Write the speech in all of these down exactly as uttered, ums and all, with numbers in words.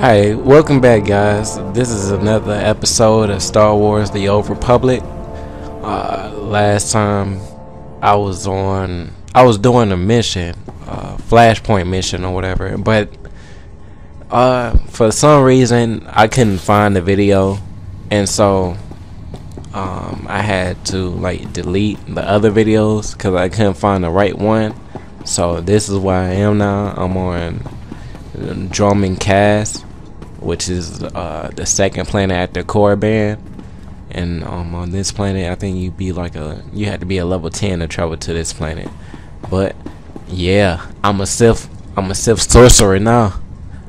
Hey, welcome back guys. This is another episode of Star Wars: The Old Republic. Uh, last time I was on, I was doing a mission, uh, Flashpoint mission or whatever, but uh, for some reason I couldn't find the video, and so um, I had to like delete the other videos because I couldn't find the right one. So this is where I am now. I'm on Dromund Kaas, which is uh, the second planet after Korriban, and um, on this planet I think you be like a you had to be a level ten to travel to this planet. But yeah, I'm a Sith I'm a Sith sorcerer now.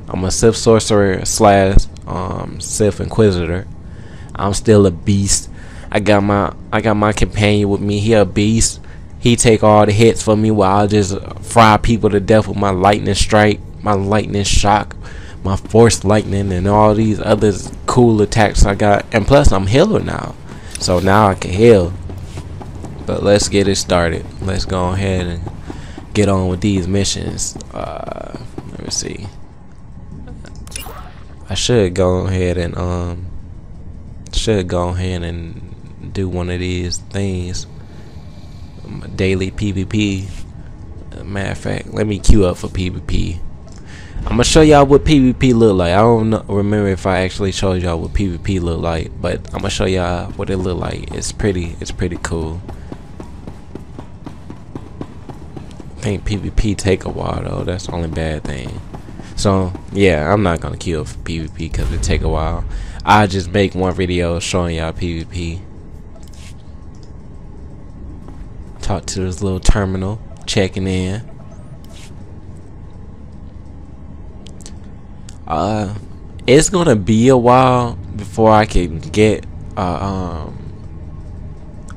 I'm a Sith sorcerer slash um, Sith inquisitor. I'm still a beast. I got my I got my companion with me. He a beast. He take all the hits for me while I just fry people to death with my lightning strike, my lightning shock, my force lightning, and all these other cool attacks I got. And plus I'm healer now, so now I can heal. But let's get it started. Let's go ahead and get on with these missions. Uh, let me see, I should go ahead and um should go ahead and do one of these things, my daily PvP. Matter of fact, let me queue up for PvP. I'm gonna show y'all what PvP look like. I don't know, remember if I actually showed y'all what PvP look like, but I'm gonna show y'all what it look like. It's pretty. It's pretty cool. I think PvP take a while though. That's the only bad thing. So yeah, I'm not gonna queue up for PvP because it take a while. I just make one video showing y'all PvP. Talk to this little terminal, checking in. Uh, it's gonna be a while before I can get uh, um,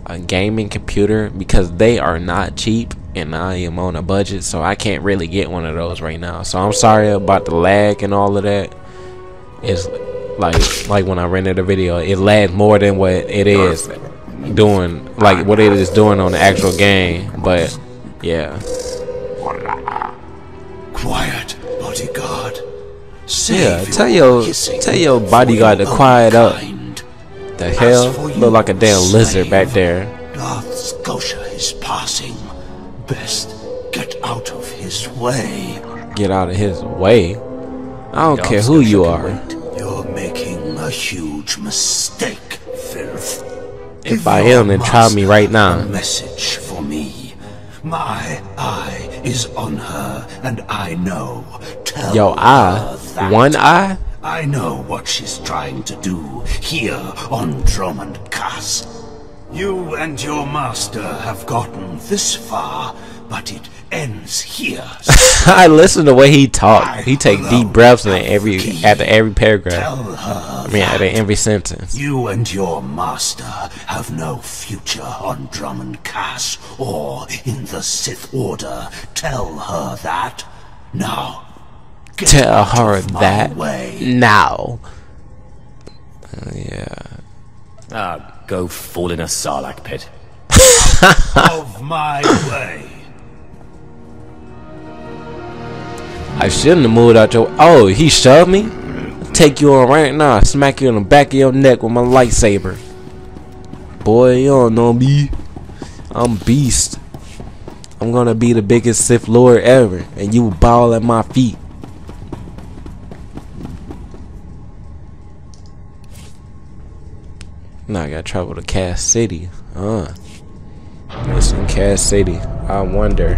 a gaming computer because they are not cheap and I am on a budget, so I can't really get one of those right now. So I'm sorry about the lag and all of that. It's like like when I rented a video, it lagged more than what it is doing, like what it is doing on the actual game. But yeah. Quiet, bodyguard. Yeah, tell your tell your bodyguard to quiet up. The hell, look like a damn lizard back there. Darth Skotia is passing. Best get out of his way. Get out of his way. I don't care who you are. You're making a huge mistake, filth. If I am, then try me right now. A message for me. My eye is on her, and I know. Yo, I one eye. I know what she's trying to do here on Dromund Kaas. You and your master have gotten this far, but it ends here. I listen to the way he talk. He take deep breaths in every after every paragraph. Tell her I mean, after every sentence. You and your master have no future on Dromund Kaas or in the Sith Order. Tell her that now. Get Tell her that way. now. Uh, yeah. Ah, uh, go fall in a sarlacc pit. Of my way. I shouldn't have moved out your. Oh, he shoved me. Take you on right now. Smack you in the back of your neck with my lightsaber. Boy, you don't know me. I'm beast. I'm gonna be the biggest Sith Lord ever, and you bow at my feet. Now I gotta travel to Kaas City. Huh. Listen, Kaas City. I wonder.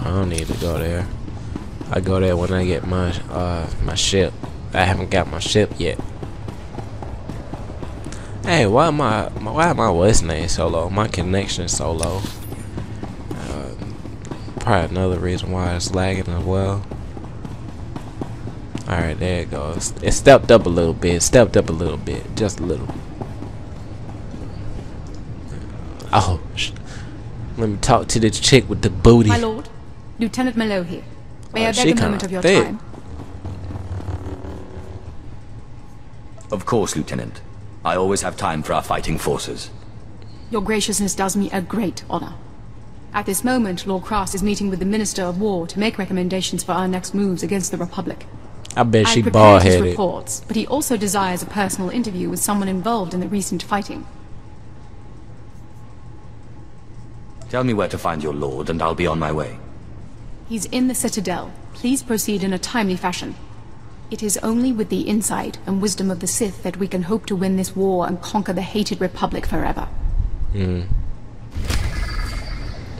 I don't need to go there. I go there when I get my uh my ship. I haven't got my ship yet. Hey, why am I why am I what's name so low? My connection so low. Probably another reason why it's lagging as well. Alright, there it goes. It stepped up a little bit. Stepped up a little bit. Just a little. Oh, sh let me talk to this chick with the booty. My lord, Lieutenant Melo here. May oh, I beg a moment of your thick. time? Of course, Lieutenant. I always have time for our fighting forces. Your graciousness does me a great honor. At this moment, Lord Cross is meeting with the Minister of War to make recommendations for our next moves against the Republic. I bet she bald-headed. His reports, but he also desires a personal interview with someone involved in the recent fighting. Tell me where to find your lord, and I'll be on my way. He's in the Citadel. Please proceed in a timely fashion. It is only with the insight and wisdom of the Sith that we can hope to win this war and conquer the hated Republic forever. Hmm.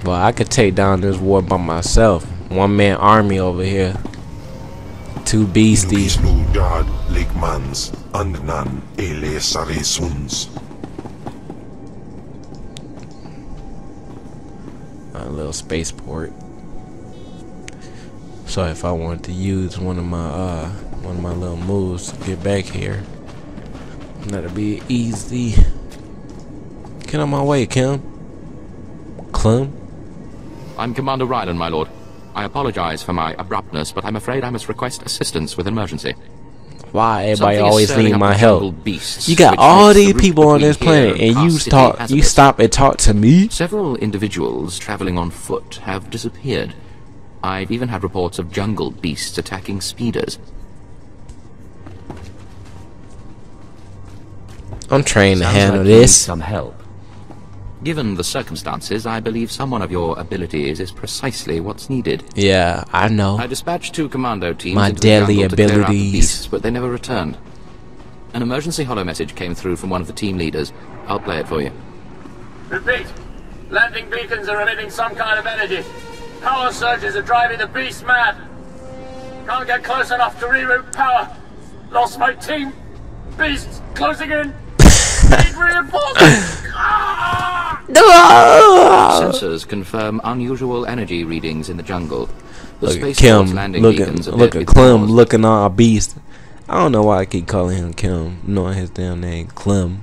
Well, I could take down this war by myself. One man army over here. Two beasties. A little spaceport. So if I wanted to use one of my uh one of my little moves to get back here, that'd be easy. Get on my way, Kim. Clem? I'm Commander Ryland, my lord. I apologize for my abruptness, but I'm afraid I must request assistance with an emergency. Why everybody always need my help? Beasts, you got all these the people on this planet, and you talk, you stop and talk to me? Several individuals traveling on foot have disappeared. I've even had reports of jungle beasts attacking speeders. I'm trying to handle this. Some help. Given the circumstances, I believe someone of your abilities is precisely what's needed. Yeah, I know. I dispatched two commando teams. My deadly abilities, beasts, but they never returned. An emergency holo message came through from one of the team leaders. I'll play it for you. Repeat. Landing beacons are emitting some kind of energy. Power surges are driving the beast mad. Can't get close enough to reroute power. Lost my team. Beasts closing in. Need reinforcements. No! Sensors confirm unusual energy readings in the jungle. The look at Kim, looking, look at Clem, looking all beast. I don't know why I keep calling him Kim, knowing his damn name, Clem.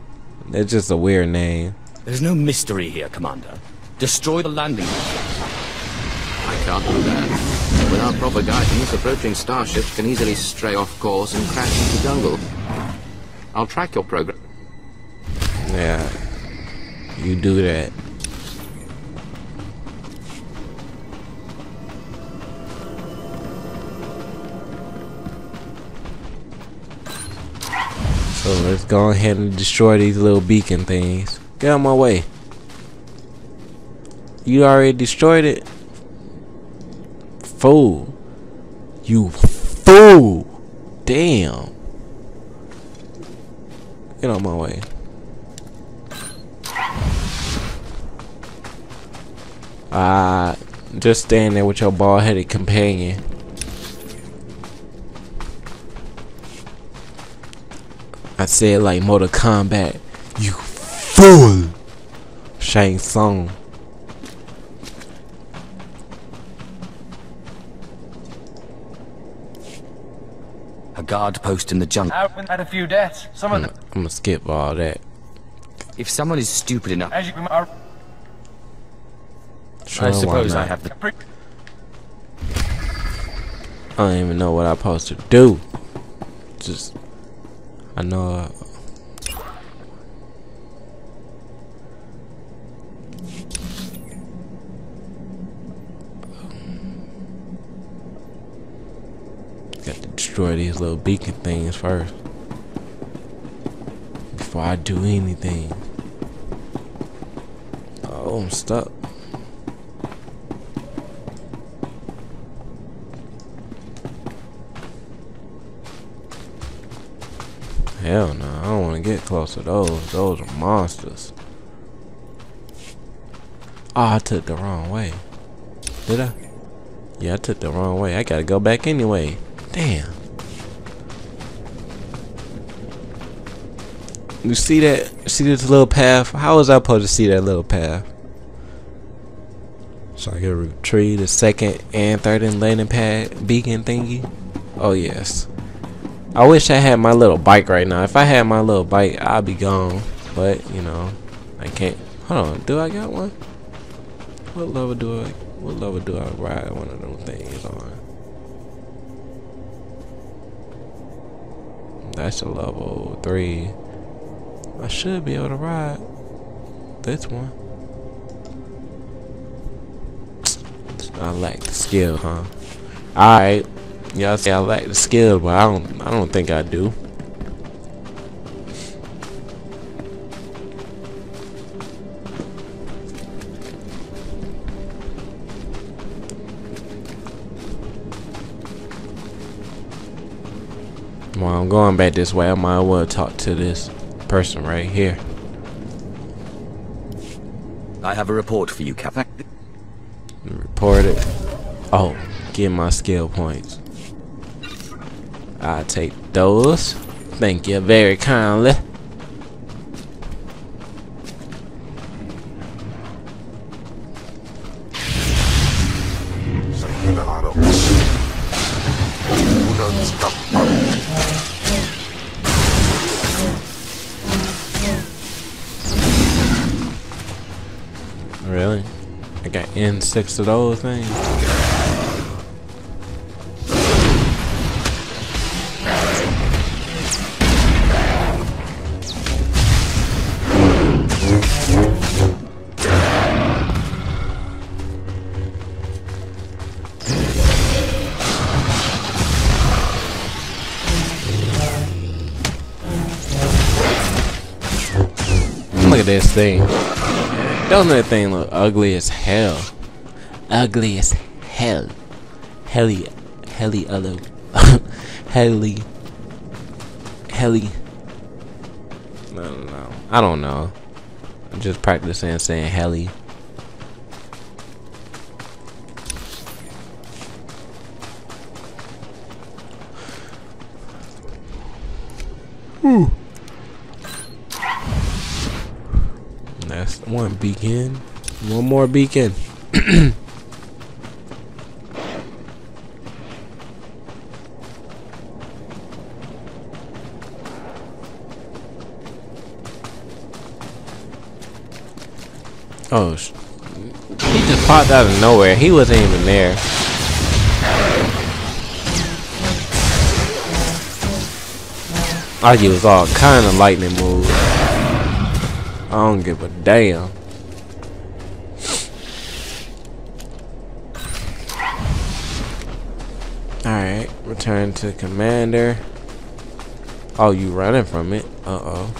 It's just a weird name. There's no mystery here, Commander. Destroy the landing. I can't do that. Without proper guidance, approaching starships can easily stray off course and crash into the jungle. I'll track your progress. Yeah. You do that. So let's go ahead and destroy these little beacon things. Get out of my way. You already destroyed it? Fool. You fool. Damn. Get out of my way. Uh, just stand there with your bald-headed companion. I said like Mortal Kombat. You fool! Shang Tsung. A guard post in the jungle. I've had a few deaths. Some of them. I'm gonna skip all that. If someone is stupid enough. As you are I suppose I have the. I don't even know what I'm supposed to do. Just, I know. Uh, got to destroy these little beacon things first before I do anything. Oh, I'm stuck. Hell no, I don't want to get close to those. Those are monsters. Oh, I took the wrong way. Did I? Yeah, I took the wrong way. I gotta go back anyway. Damn. You see that? See this little path? How was I supposed to see that little path? So I gotta retrieve the second and third and landing pad beacon thingy? Oh, yes. I wish I had my little bike right now. If I had my little bike, I'd be gone. But, you know, I can't. Hold on, do I got one? What level do I, what level do I ride one of them things on? That's a level three. I should be able to ride. That's one. I lack the skill, huh? Alright. Y'all say I lack the skill, but I don't I don't think I do. Well, I'm going back this way. I might as well talk to this person right here. I have a report for you, Captain. Report it. Oh, get my skill points. I'll take those. Thank you very kindly. Really? I got N six of those things. Look at this thing. Doesn't that thing look ugly as hell? Ugly as hell. Helly, helly, hello, helly, helly. No, no, no. I don't know. I'm just practicing saying helly. Ooh. That's one beacon. One more beacon. Oh, sh he just popped out of nowhere. He wasn't even there. I use all kind of lightning moves. I don't give a damn. Alright, return to commander. Oh, you running from it? Uh-oh.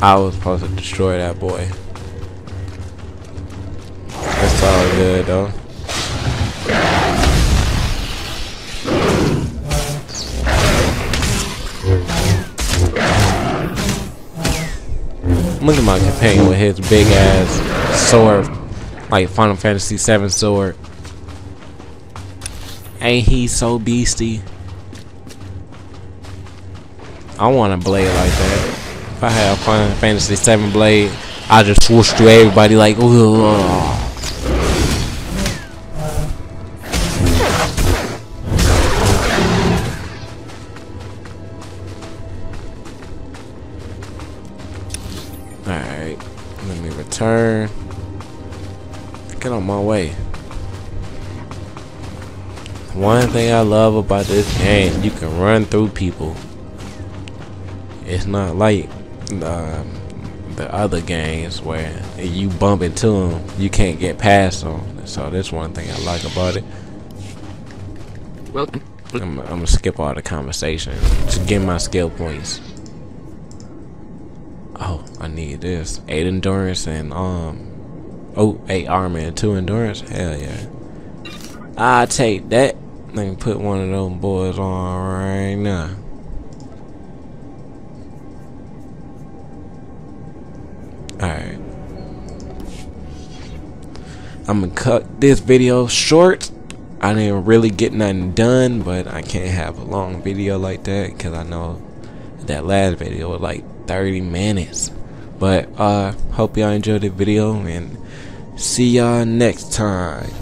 I was supposed to destroy that boy. That's all good though. Look at my companion with his big ass sword, like Final Fantasy seven sword. Ain't he so beastie? I want a blade like that. If I had a Final Fantasy seven blade, I just swoosh through everybody like, ugh. Turn. Get on my way. One thing I love about this game, you can run through people. It's not like um, the other games where if you bump into them, you can't get past them. So that's one thing I like about it. Well, I'm, I'm gonna skip all the conversation to get my skill points. Oh, I need this. Eight endurance and um oh eight armor and two endurance. Hell yeah. I take that. Let me put one of those boys on right now. Alright. I'm gonna cut this video short. I didn't really get nothing done, but I can't have a long video like that because I know that last video was like thirty minutes, but uh hope y'all enjoyed the video and see y'all next time.